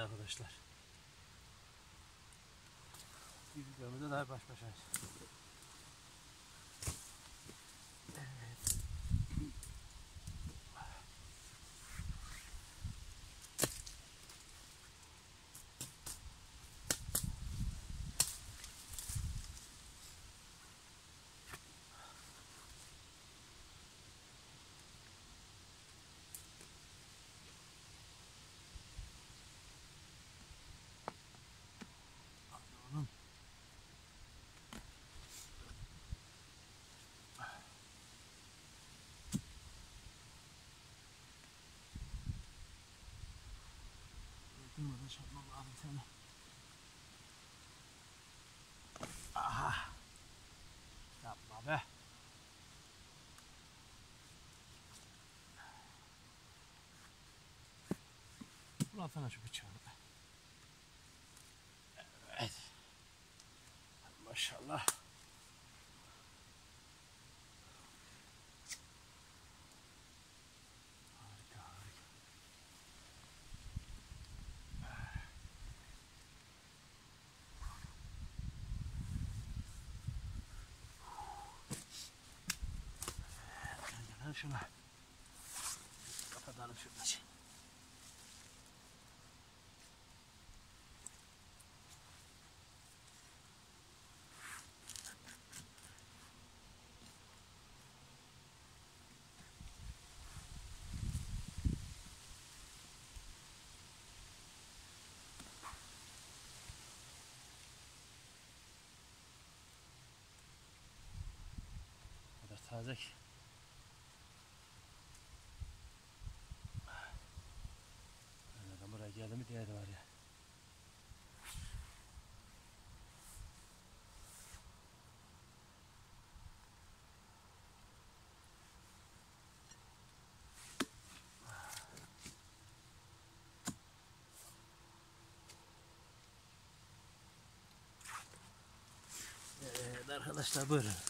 geldi arkadaşlar. Bir videomuzda daha baş başayız. Evet. Buradan çarpmak lazım sana. Aha. Yapma be. Ulatana şu bıçağını be. Evet. Maşallah. Şuna kapatalım şurada. Bu kadar taze ki. Geldi mi diye de var ya. Evet arkadaşlar, buyurun.